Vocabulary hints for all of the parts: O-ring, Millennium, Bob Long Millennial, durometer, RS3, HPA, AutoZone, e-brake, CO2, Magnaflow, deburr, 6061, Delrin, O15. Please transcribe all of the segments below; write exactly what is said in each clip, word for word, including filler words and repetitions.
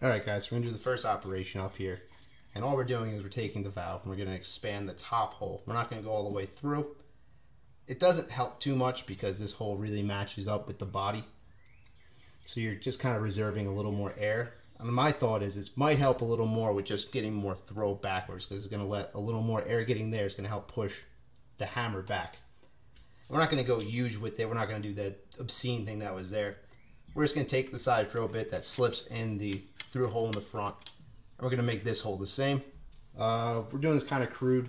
Alright guys, we're going to do the first operation up here, and all we're doing is we're taking the valve and we're going to expand the top hole. We're not going to go all the way through. It doesn't help too much because this hole really matches up with the body, so you're just kind of reserving a little more air. And my thought is it might help a little more with just getting more throw backwards, because it's going to let a little more air getting there is going to help push the hammer back. We're not going to go huge with it. We're not going to do that obscene thing that was there. We're just going to take the side throw bit that slips in the through hole in the front, and we're going to make this hole the same. Uh, we're doing this kind of crude.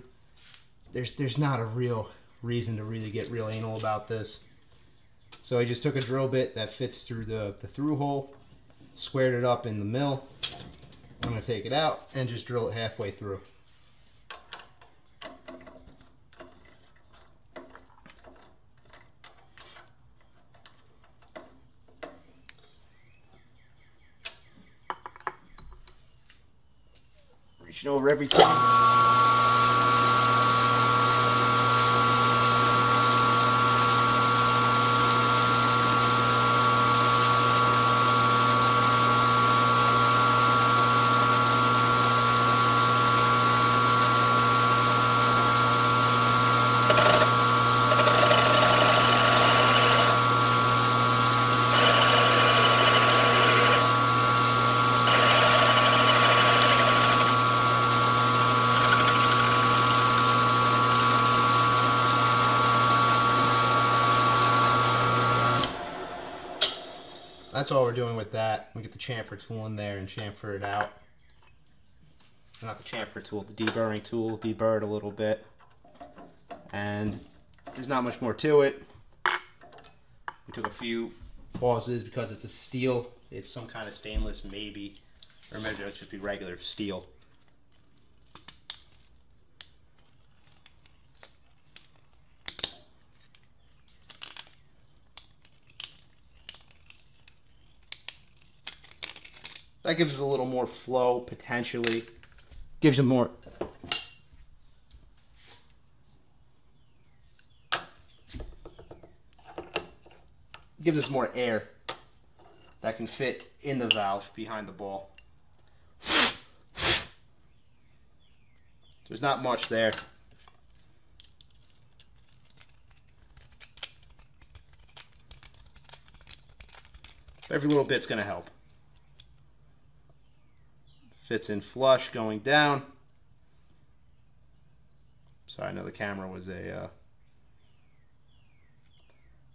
There's, there's not a real reason to really get real anal about this. So I just took a drill bit that fits through the, the through hole, squared it up in the mill. I'm going to take it out and just drill it halfway through. Reaching over every time. That's all we're doing with that. We get the chamfer tool in there and chamfer it out. Not the chamfer tool, the deburring tool. Deburr it a little bit. And there's not much more to it. We took a few pauses because it's a steel. It's some kind of stainless, maybe. Or maybe it'll just be regular steel. That gives us a little more flow, potentially. Gives you more. Gives us more air that can fit in the valve behind the ball. There's not much there. Every little bit's going to help. Fits in flush going down. Sorry, I know the camera was a. Uh...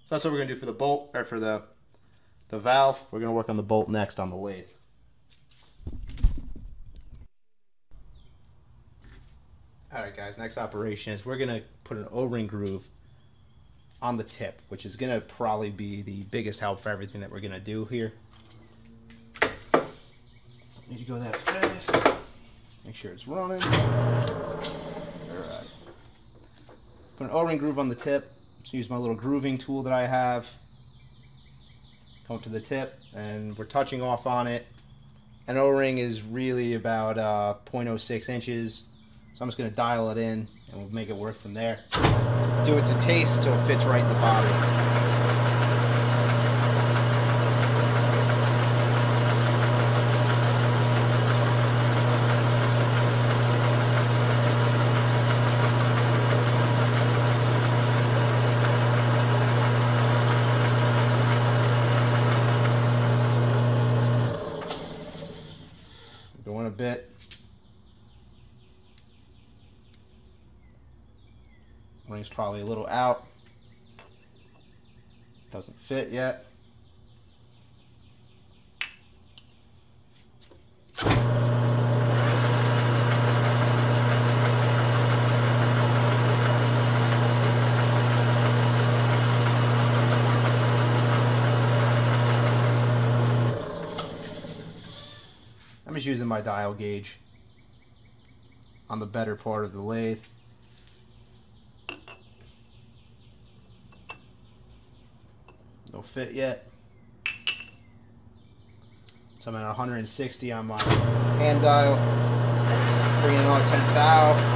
So that's what we're gonna do for the bolt, or for the the valve. We're gonna work on the bolt next on the lathe. All right, guys. Next operation is we're gonna put an O-ring groove on the tip, which is gonna probably be the biggest help for everything that we're gonna do here. Need to go that fast. Make sure it's running. Alright. Put an O-ring groove on the tip. Just use my little grooving tool that I have. Come to the tip, and we're touching off on it. An O-ring is really about uh, point oh six inches. So I'm just going to dial it in, and we'll make it work from there. Do it to taste till it fits right in the body. Bit. Ring's probably a little out. Doesn't fit yet. I'm just using my dial gauge on the better part of the lathe. No fit yet. So I'm at one hundred sixty on my hand dial. Bringing it on ten thou.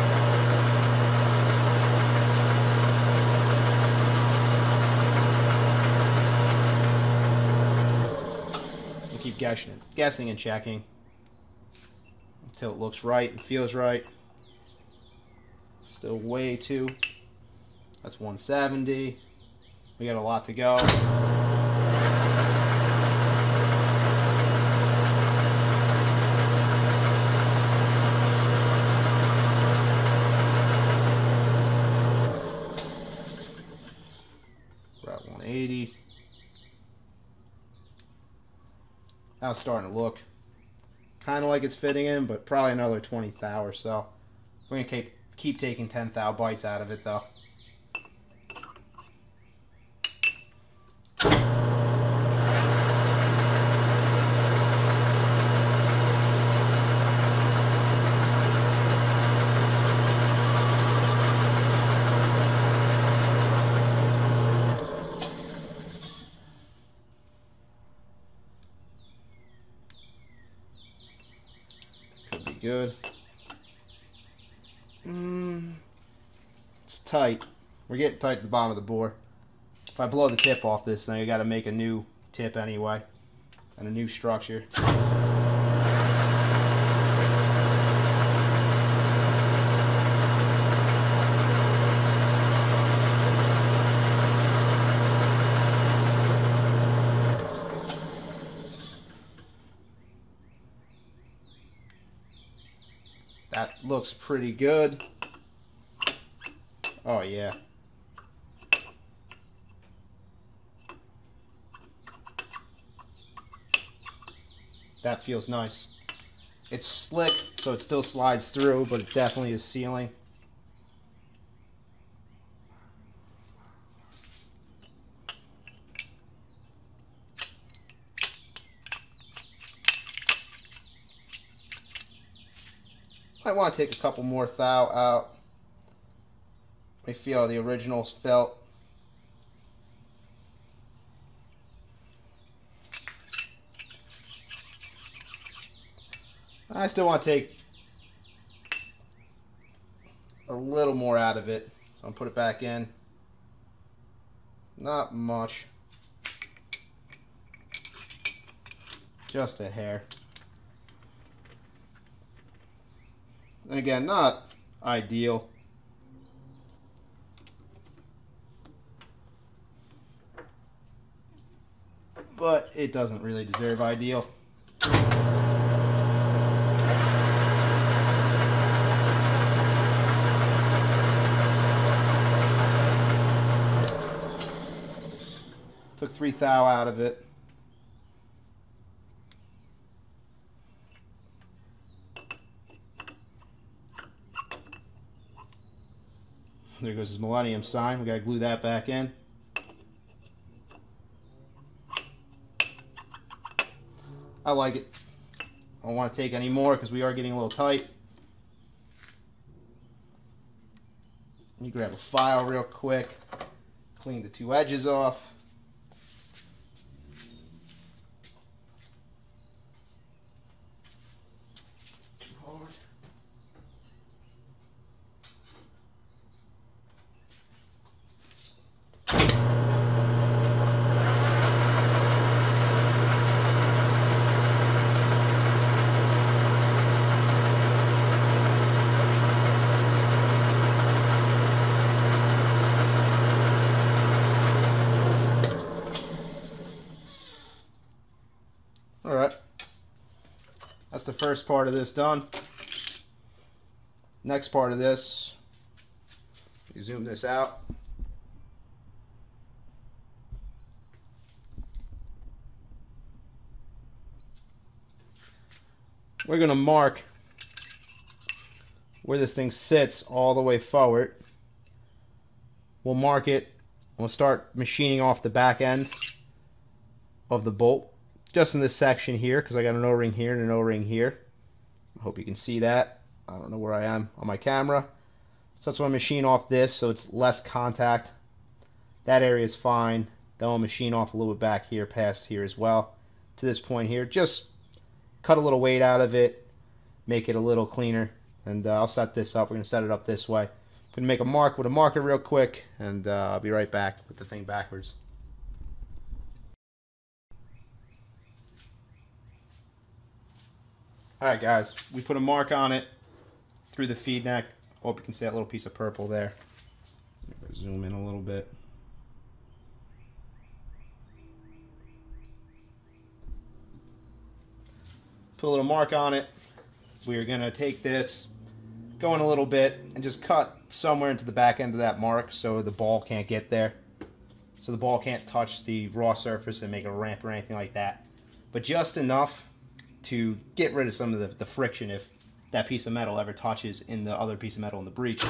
Keep guessing, guessing and checking. until it looks right and feels right. Still way too. That's one seventy. We got a lot to go. eighty. Now it's starting to look kind of like it's fitting in, but probably another twenty thou or so. We're gonna keep keep taking ten thou bites out of it though. Good. Mm, it's tight. We're getting tight to the bottom of the bore. If I blow the tip off this thing, I gotta make a new tip anyway, and a new structure. That looks pretty good. Oh yeah. That feels nice. It's slick, so it still slides through, but it definitely is sealing. I want to take a couple more thou out. Let me feel how the originals felt. I still want to take a little more out of it, so I'll put it back in. Not much, just a hair. And again, not ideal. But it doesn't really deserve ideal. Took three thou out of it. There goes his millennium sign. We gotta glue that back in. I like it. I don't want to take any more because we are getting a little tight. You grab a file real quick, clean the two edges off. That's the first part of this done. Next part of this, you zoom this out. We're going to mark where this thing sits all the way forward. We'll mark it and we'll start machining off the back end of the bolt. Just in this section here, because I got an O-ring here and an O-ring here. I hope you can see that. I don't know where I am on my camera. So that's why I machine off this, so it's less contact. That area is fine. Then I'll machine off a little bit back here, past here as well, to this point here. Just cut a little weight out of it, make it a little cleaner, and uh, I'll set this up. We're going to set it up this way. I'm going to make a mark with a marker real quick, and uh, I'll be right back with the thing backwards. Alright guys, we put a mark on it through the feed neck. Hope you can see that little piece of purple there. Zoom in a little bit. Put a little mark on it. We are going to take this, go in a little bit, and just cut somewhere into the back end of that mark so the ball can't get there. So the ball can't touch the raw surface and make a ramp or anything like that. But just enough to get rid of some of the, the friction if that piece of metal ever touches in the other piece of metal in the breech.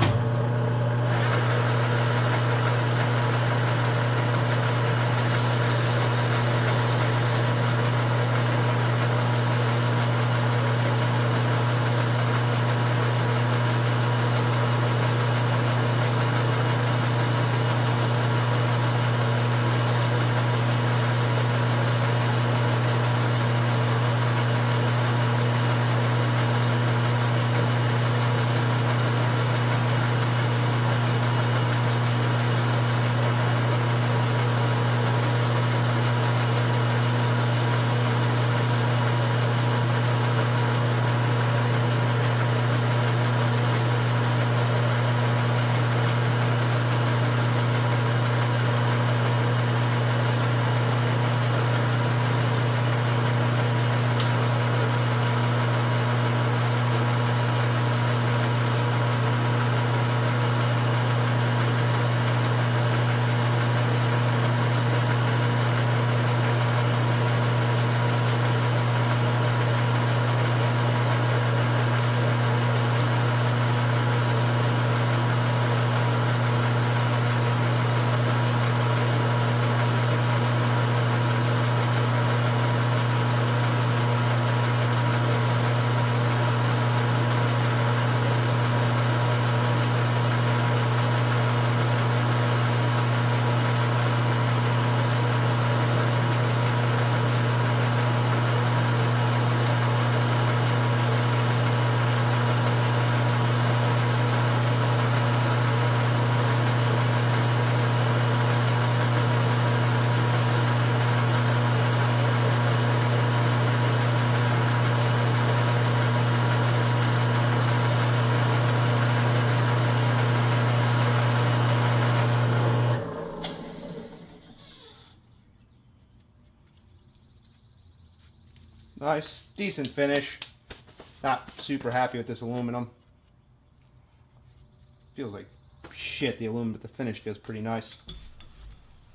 Nice, decent finish. Not super happy with this aluminum. Feels like shit, the aluminum, but the finish feels pretty nice.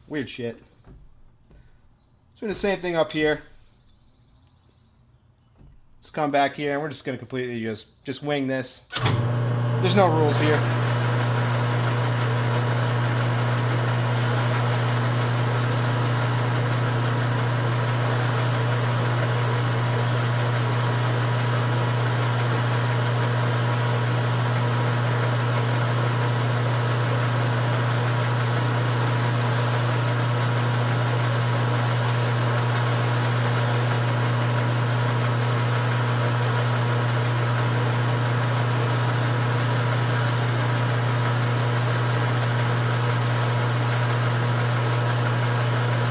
Weird shit. Let's do the same thing up here. Let's come back here and we're just gonna completely just, just wing this. There's no rules here.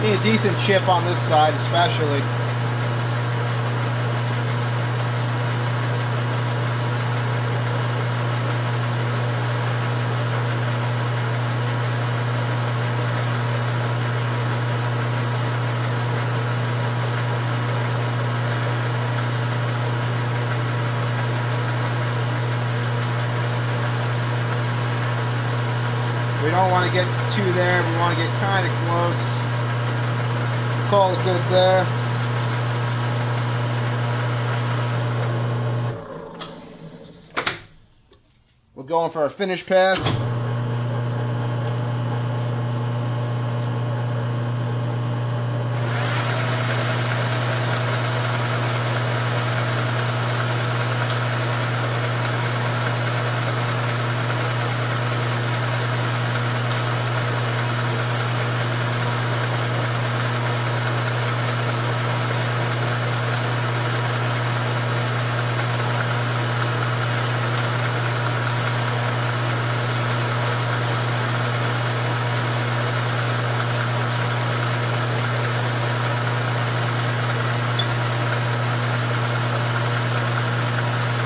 Need a decent chip on this side, especially. We don't want to get too there, we want to get kind of close. Call it good there. We're going for our finish pass.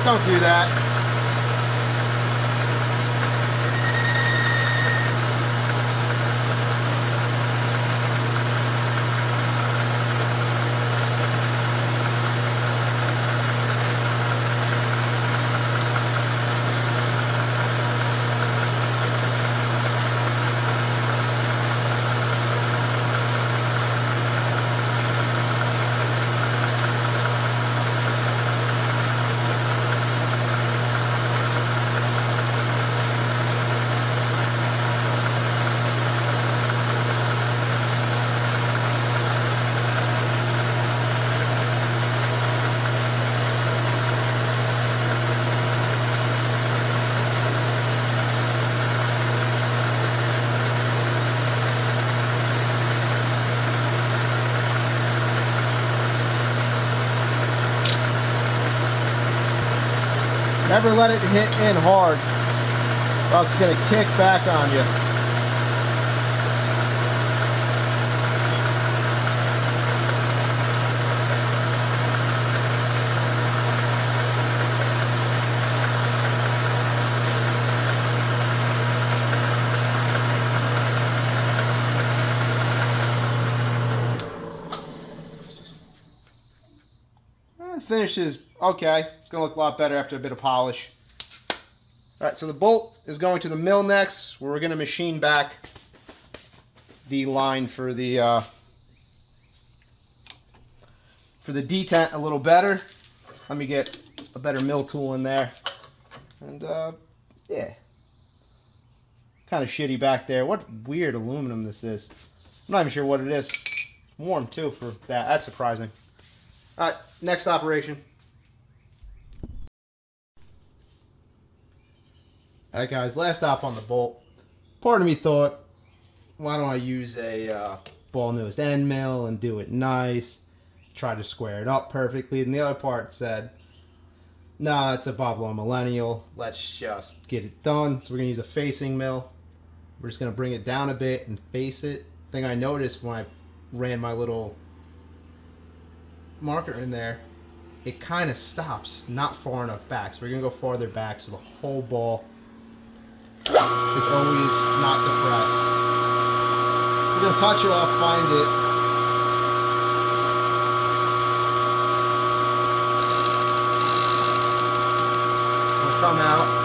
Don't do that. Never let it hit in hard, or else it's going to kick back on you. The finish is okay. It's going to look a lot better after a bit of polish. Alright, so the bolt is going to the mill next, where we're going to machine back the line for the uh, for the detent a little better. Let me get a better mill tool in there. And uh, yeah, kind of shitty back there. What weird aluminum this is. I'm not even sure what it is. It's warm too for that. That's surprising. Alright, next operation. Alright guys, last stop on the bolt. Part of me thought, why don't I use a uh, ball-nosed end mill and do it nice, try to square it up perfectly, and the other part said, nah, it's a Bob Long Millennial, let's just get it done. So we're going to use a facing mill. We're just going to bring it down a bit and face it. The thing I noticed when I ran my little marker in there, it kind of stops not far enough back. So we're going to go farther back so the whole ball is always not depressed. We're going to touch it off, find it. We'll come out.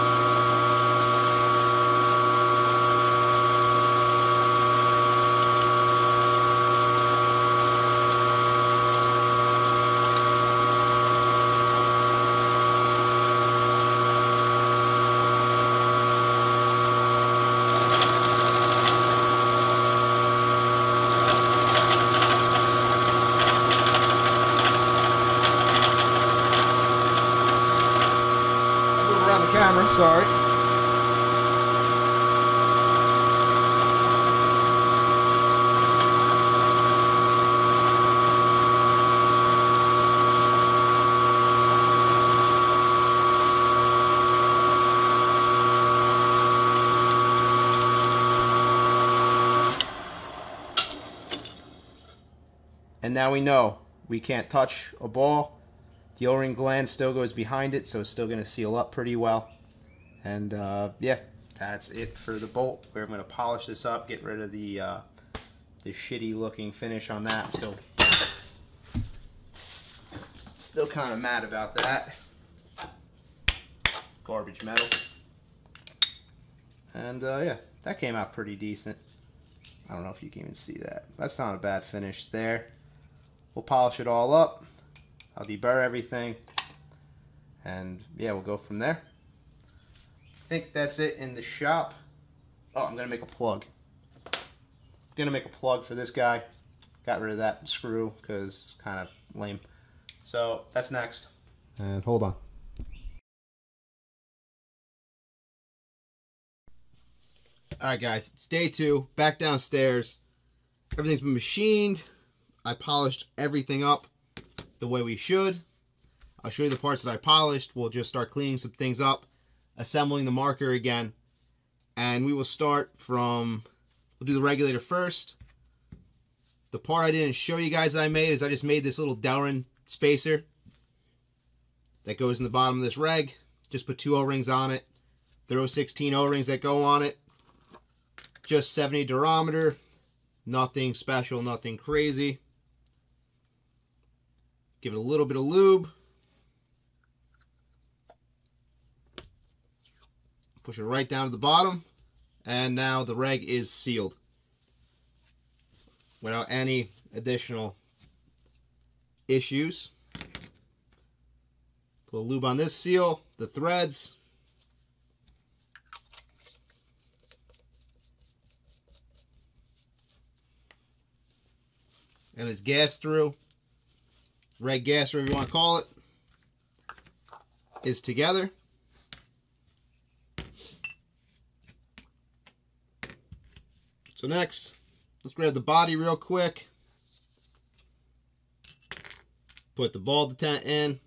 Camera, sorry. And now we know we can't touch a ball. The O-ring gland still goes behind it, so it's still going to seal up pretty well. And uh, yeah, that's it for the bolt. We're going to polish this up, get rid of the uh, the shitty looking finish on that. So still kind of mad about that garbage metal. And uh, yeah, that came out pretty decent. I don't know if you can even see that. That's not a bad finish there. We'll polish it all up. I'll deburr everything, and yeah, we'll go from there. I think that's it in the shop. Oh, I'm gonna make a plug. I'm gonna make a plug for this guy. Got rid of that screw because it's kind of lame. So that's next. And hold on. All right, guys, it's day two. Back downstairs. Everything's been machined. I polished everything up the way we should. I'll show you the parts that I polished. We'll just start cleaning some things up, assembling the marker again, and we will start from, we'll do the regulator first. The part I didn't show you guys I made is I just made this little Delrin spacer. that goes in the bottom of this reg. Just put two O-rings on it. There are O sixteen O-rings that go on it. Just seventy durometer. Nothing special, nothing crazy. Give it a little bit of lube. Push it right down to the bottom. And now the reg is sealed without any additional issues. Put a lube on this seal, the threads. And it's gas through. Reg gas, whatever you want to call it, is together. So next, let's grab the body real quick. Put the ball detent in.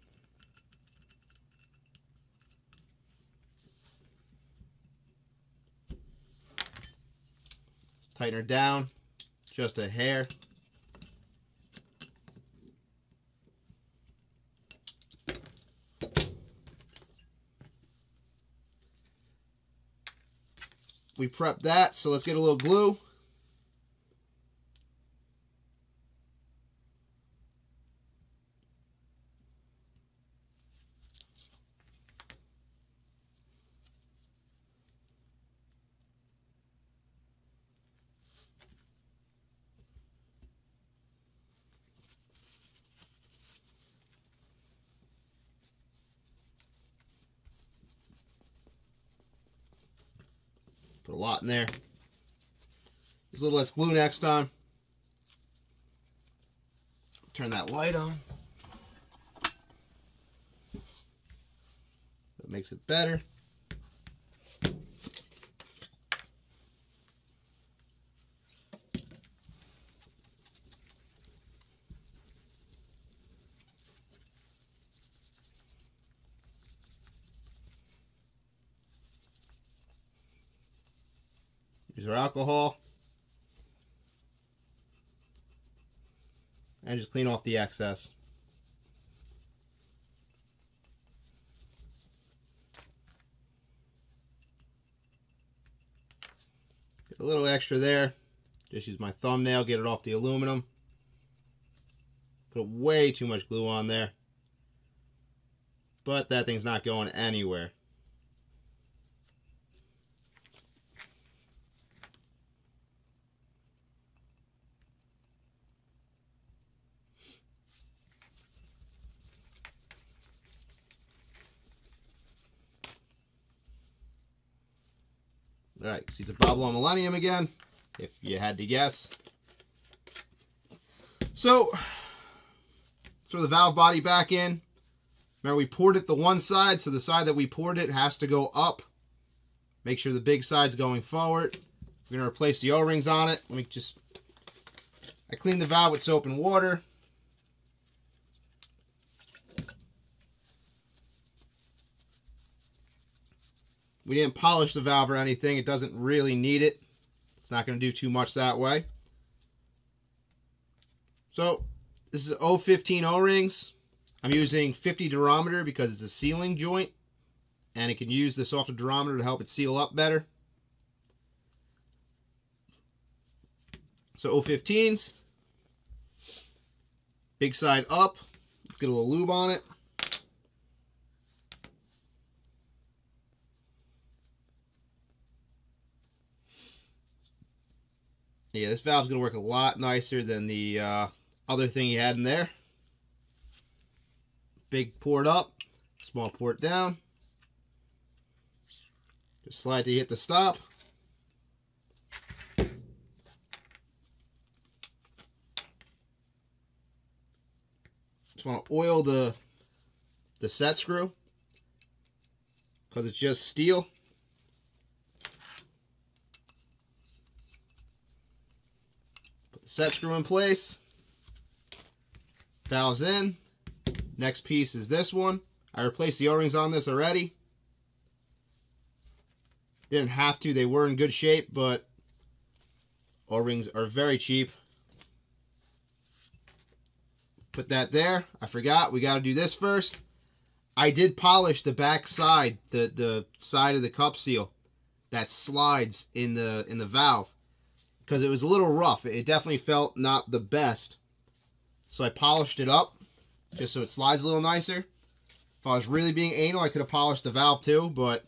Tighten her down just a hair. We prepped that, so let's get a little glue. Put a lot in there. Use a little less glue next time. Turn that light on. That makes it better. Use our alcohol and just clean off the excess. Get a little extra there. Just use my thumbnail, get it off the aluminum. Put way too much glue on there, but that thing's not going anywhere. All right, see, it's a Bob Long Millennium again, if you had to guess. So, throw the valve body back in. Remember, we poured it the one side, so the side that we poured it has to go up. Make sure the big side's going forward. We're going to replace the O-rings on it. Let me just... I cleaned the valve with soap and water. We didn't polish the valve or anything. It doesn't really need it. It's not going to do too much that way. So this is O fifteen O-rings. I'm using fifty durometer because it's a sealing joint, and it can use the softer durometer to help it seal up better. So O fifteens, big side up. Let's get a little lube on it. Yeah, this valve's going to work a lot nicer than the uh, other thing you had in there. Big port up, small port down. Just slide to hit the stop. Just want to oil the, the set screw because it's just steel. Set screw in place, valves in. Next piece is this one. I replaced the O-rings on this already. Didn't have to, they were in good shape, but O-rings are very cheap. Put that there. I forgot, we got to do this first. I did polish the back side, the, the side of the cup seal that slides in the in the valve, because it was a little rough. It definitely felt not the best. So I polished it up just so it slides a little nicer. If I was really being anal, I could have polished the valve too, but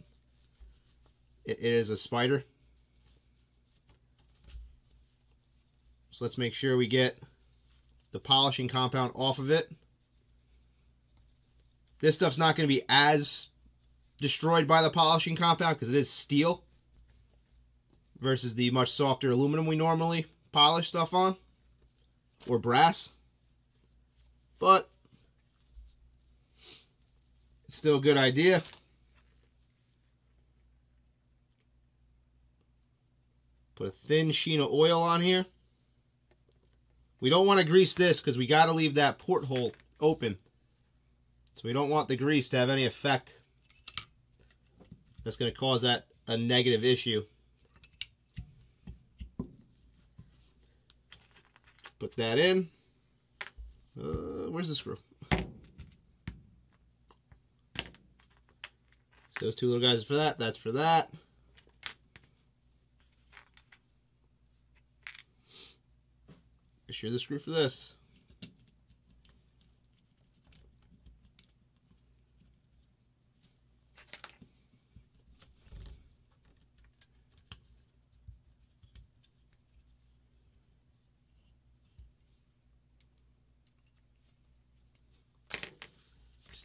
it, it is a spider. So let's make sure we get the polishing compound off of it. This stuff's not going to be as destroyed by the polishing compound because it is steel versus the much softer aluminum we normally polish stuff on, or brass, but it's still a good idea. Put a thin sheen of oil on here. We don't want to grease this because we got to leave that porthole open. So we don't want the grease to have any effect that's going to cause that a negative issue. Put that in. Uh, where's the screw? So those two little guys are for that. That's for that. Here's the screw for this.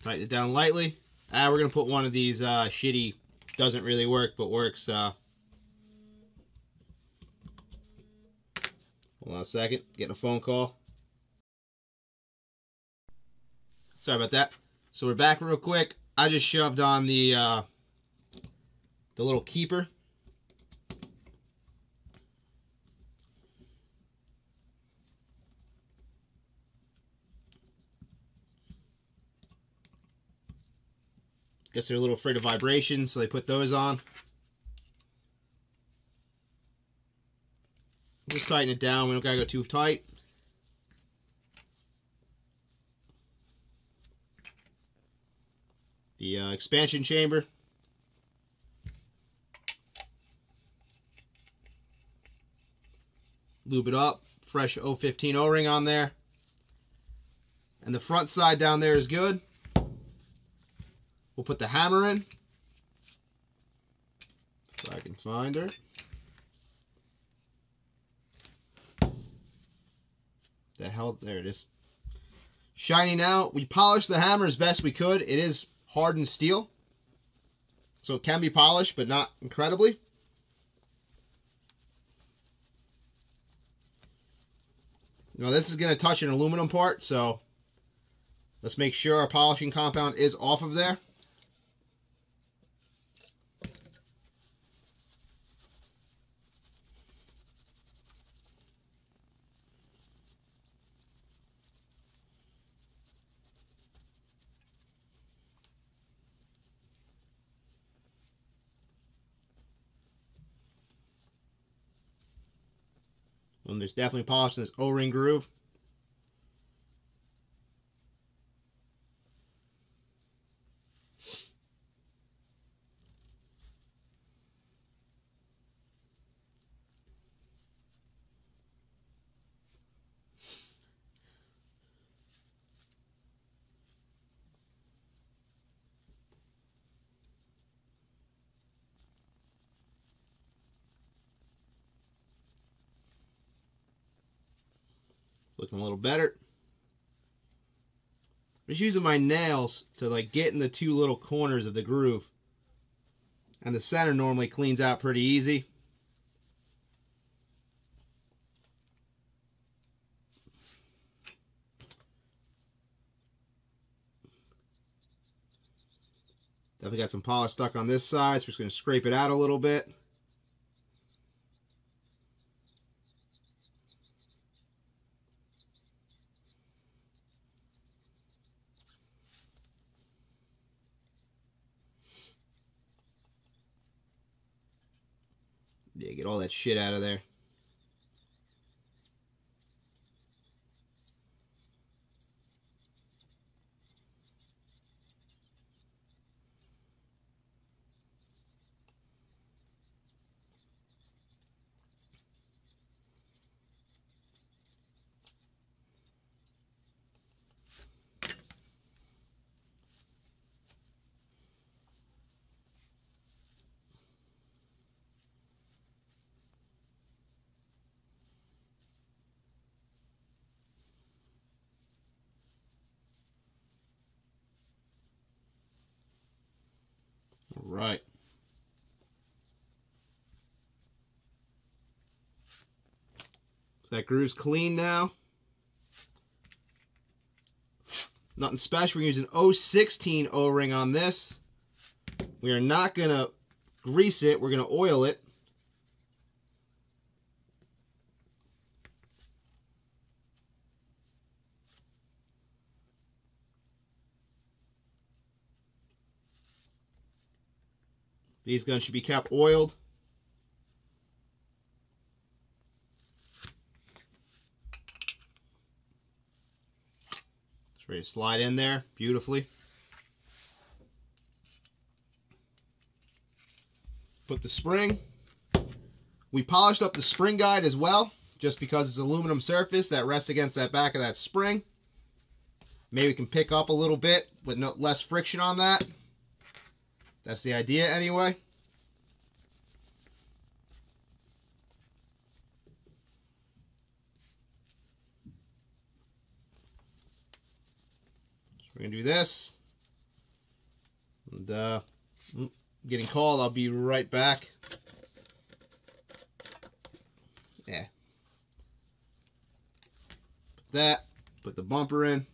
Tighten it down lightly. Ah, we're gonna put one of these uh, shitty, doesn't really work but works. Uh... Hold on a second, getting a phone call. Sorry about that. So we're back real quick. I just shoved on the uh, the little keeper. Guess they're a little afraid of vibrations, so they put those on. Just tighten it down. We don't gotta go too tight. The uh, expansion chamber. Lube it up. Fresh O fifteen O-ring on there. And the front side down there is good. We'll put the hammer in, if I can find her. The hell, there it is. Shiny now. We polished the hammer as best we could. It is hardened steel, so it can be polished, but not incredibly. Now this is going to touch an aluminum part, so let's make sure our polishing compound is off of there. And there's definitely polish in this O-ring groove. Looking a little better. I'm just using my nails to like get in the two little corners of the groove, and the center normally cleans out pretty easy. Definitely got some polish stuck on this side, so we're just going to scrape it out a little bit. Yeah, get all that shit out of there. right. So that groove's clean now. Nothing special. We're using O sixteen O-ring on this. We are not going to grease it. We're going to oil it. These guns should be cap oiled. It's ready to slide in there beautifully. Put the spring. We polished up the spring guide as well, just because it's aluminum surface that rests against that back of that spring. Maybe we can pick up a little bit with no, less friction on that. That's the idea anyway. So we're going to do this. And uh, I'm getting called. I'll be right back. Yeah. Put that. Put the bumper in.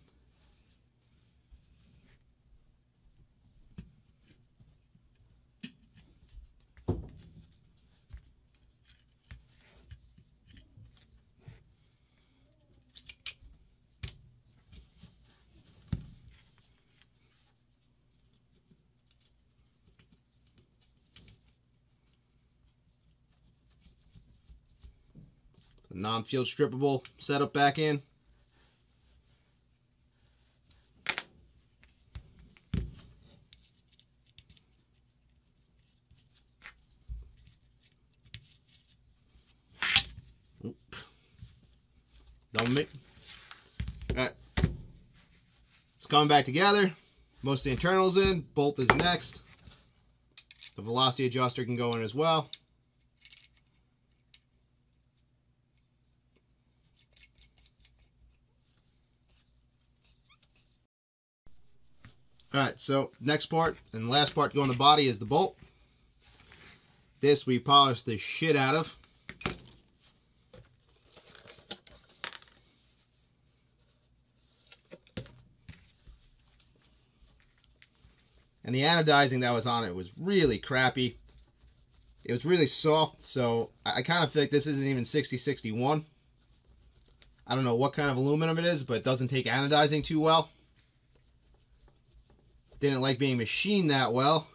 Non-field strippable setup back in. Oop. Don't make. All right, it's coming back together. Most of the internals in. Bolt is next. The velocity adjuster can go in as well. Alright, so next part and last part to go on the body is the bolt. This we polished the shit out of. And the anodizing that was on it was really crappy. It was really soft, so I kind of feel like this isn't even sixty sixty-one. I don't know what kind of aluminum it is, but it doesn't take anodizing too well. Didn't like being machined that well.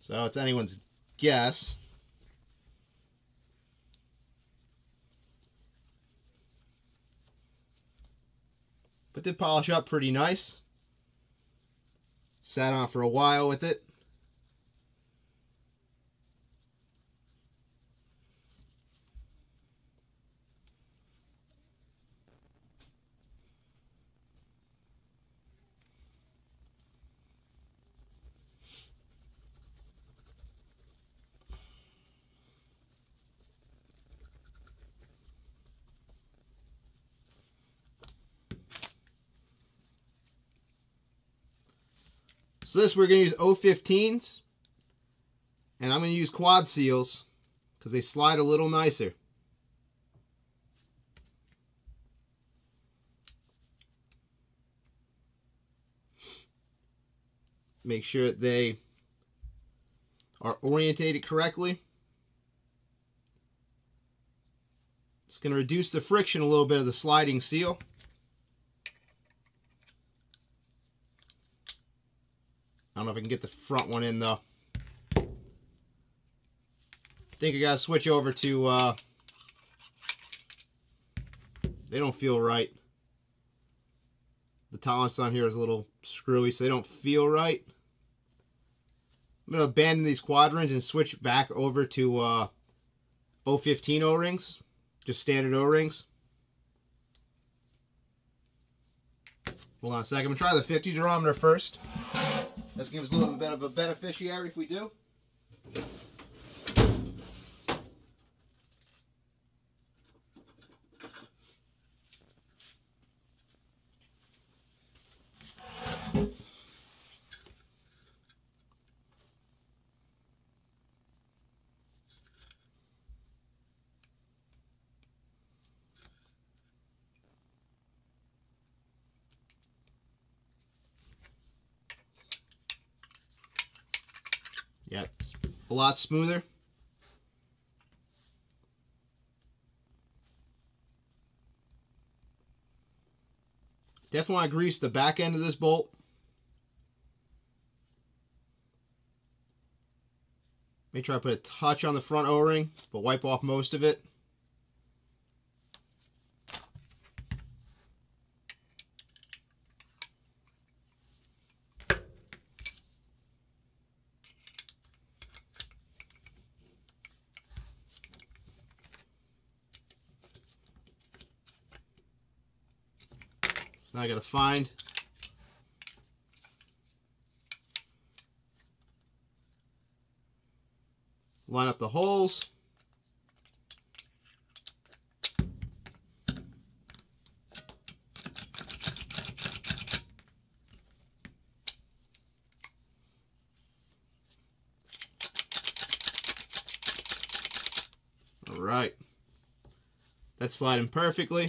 So it's anyone's guess. But did polish up pretty nice. Sat on for a while with it. So this, we're going to use O fifteens, and I'm going to use quad seals because they slide a little nicer. Make sure they are orientated correctly. It's going to reduce the friction a little bit of the sliding seal. I don't know if I can get the front one in though. I think I gotta switch over to, uh, they don't feel right. The tolerance on here is a little screwy, so they don't feel right. I'm gonna abandon these quad rings and switch back over to uh, O fifteen O-rings, just standard O-rings. Hold on a second, I'm gonna try the fifty durometer first. Let's give us a little bit of a beneficiary if we do. Yeah, it's a lot smoother. Definitely want to grease the back end of this bolt. Make sure I put a touch on the front O-ring, but wipe off most of it. Now I gotta find line up the holes. All right, that's sliding perfectly.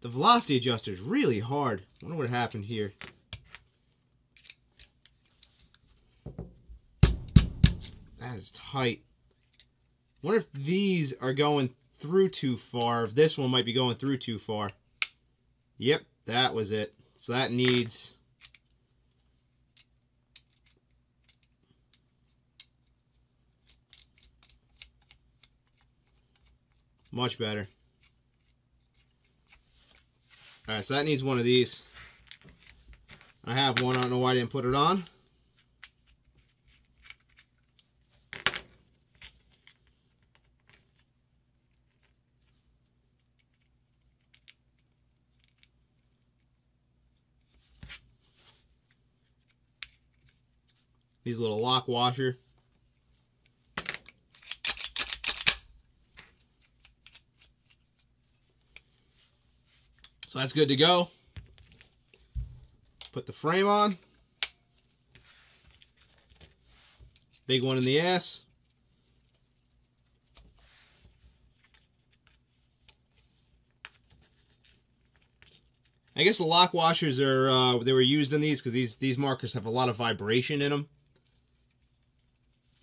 The velocity adjuster is really hard. I wonder what happened here. That is tight. I wonder if these are going through too far. If this one might be going through too far. Yep, that was it. So that needs... much better. All right, so that needs one of these. I have one, I don't know why I didn't put it on. These little lock washer. So that's good to go. Put the frame on. Big one in the ass. I guess the lock washers are uh, they were used in these because these these markers have a lot of vibration in them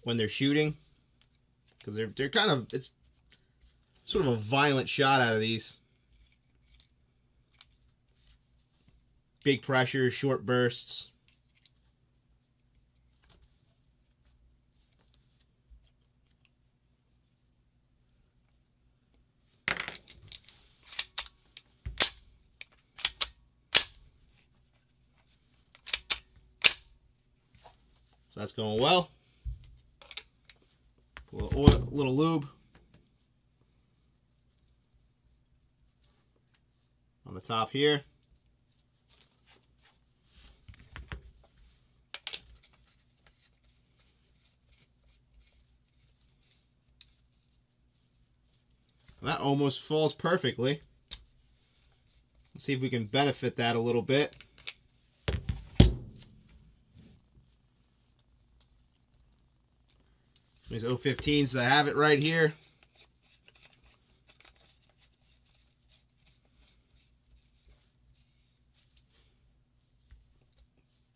when they're shooting, because they're they're kind of it's sort of a violent shot out of these. Big pressure, short bursts. So that's going well. A little oil, a little lube on the top here. That almost falls perfectly. Let's see if we can benefit that a little bit. These O fifteens, I have it right here.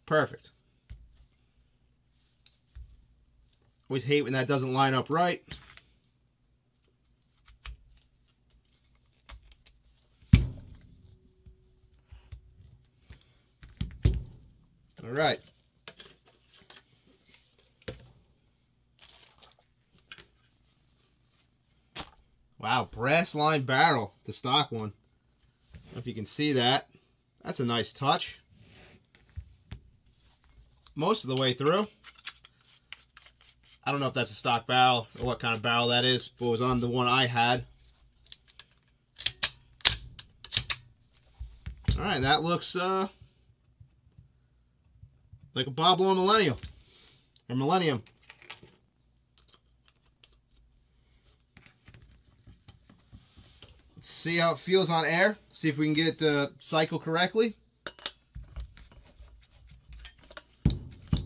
Perfect. Always hate when that doesn't line up right. All right. Wow, brass line barrel, the stock one. I don't know if you can see that. That's a nice touch. Most of the way through. I don't know if that's a stock barrel or what kind of barrel that is, but it was on the one I had. All right, that looks... uh. like a Bob Long Millennial or Millennium. Let's see how it feels on air. See if we can get it to cycle correctly.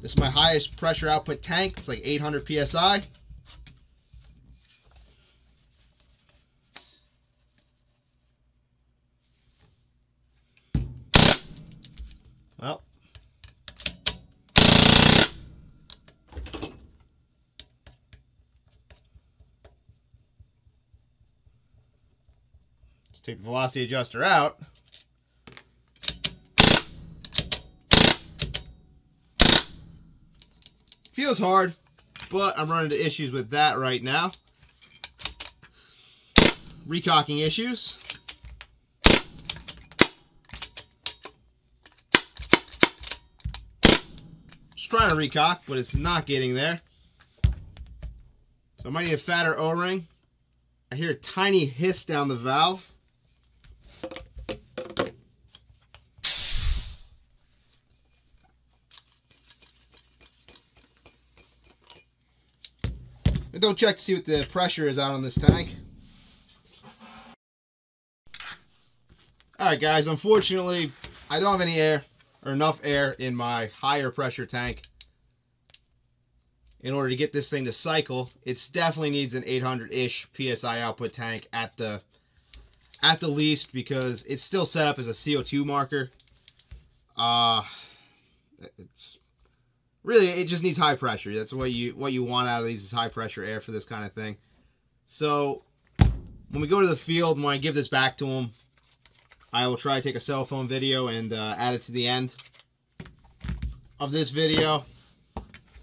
This is my highest pressure output tank. It's like eight hundred P S I. Well. take the velocity adjuster out. Feels hard, but I'm running into issues with that right now. Recocking issues. Just trying to recock, but it's not getting there. So I might need a fatter O-ring. I hear a tiny hiss down the valve. I don't check to see what the pressure is out on this tank. Alright guys, unfortunately, I don't have any air, or enough air in my higher pressure tank in order to get this thing to cycle. It definitely needs an eight hundred-ish P S I output tank at the at the least, because it's still set up as a C O two marker. Uh, it's really, it just needs high pressure. That's what you what you want out of these is high pressure air for this kind of thing. So when we go to the field, when I give this back to them, I will try to take a cell phone video and uh, add it to the end of this video.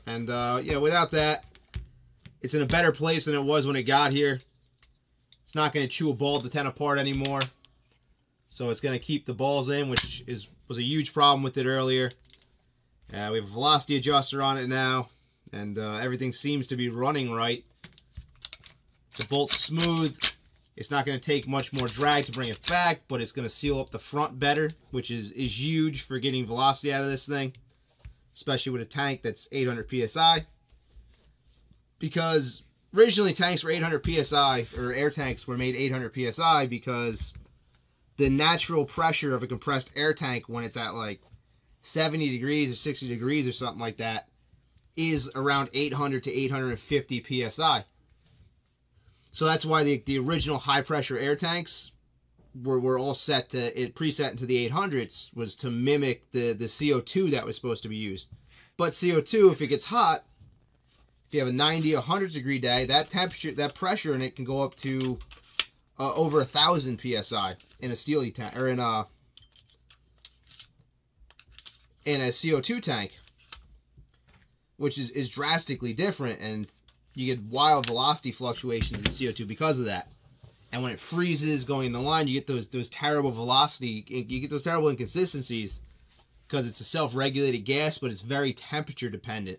And uh, yeah, without that, it's in a better place than it was when it got here. It's not going to chew a ball to ten apart anymore. So it's going to keep the balls in, which is was a huge problem with it earlier. Uh, we have a velocity adjuster on it now, and uh, everything seems to be running right. The bolt's smooth. It's not going to take much more drag to bring it back, but it's going to seal up the front better, which is, is huge for getting velocity out of this thing, especially with a tank that's eight hundred P S I. Because originally tanks were eight hundred P S I, or air tanks were made eight hundred P S I because the natural pressure of a compressed air tank when it's at like seventy degrees or sixty degrees or something like that is around eight hundred to eight hundred fifty P S I. So that's why the, the original high pressure air tanks were, were all set to, it preset into the eight hundreds was to mimic the, the C O two that was supposed to be used. But C O two, if it gets hot, if you have a ninety, one hundred degree day, that temperature, that pressure in it can go up to uh, over one thousand P S I in a steely tank, or in a, in a C O two tank, which is, is drastically different, and you get wild velocity fluctuations in C O two because of that. And when it freezes going in the line, you get those those terrible velocity, you get those terrible inconsistencies because it's a self-regulated gas, but it's very temperature dependent.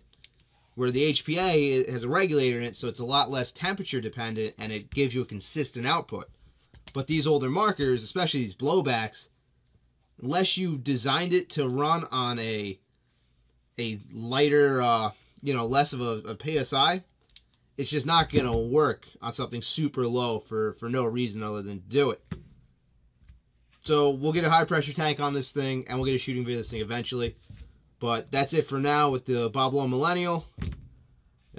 Where the H P A has a regulator in it, so it's a lot less temperature dependent and it gives you a consistent output. But these older markers, especially these blowbacks, unless you designed it to run on a a lighter, uh, you know, less of a, a P S I, it's just not going to work on something super low for, for no reason other than to do it. So we'll get a high pressure tank on this thing, and we'll get a shooting video of this thing eventually. But that's it for now with the Bob Long Millennial.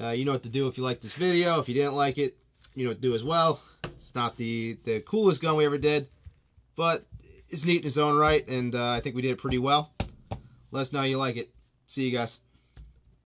Uh, you know what to do if you liked this video. If you didn't like it, you know what to do as well. It's not the, the coolest gun we ever did, but it's neat in its own right, and uh, I think we did it pretty well. Let us know you like it. See you guys.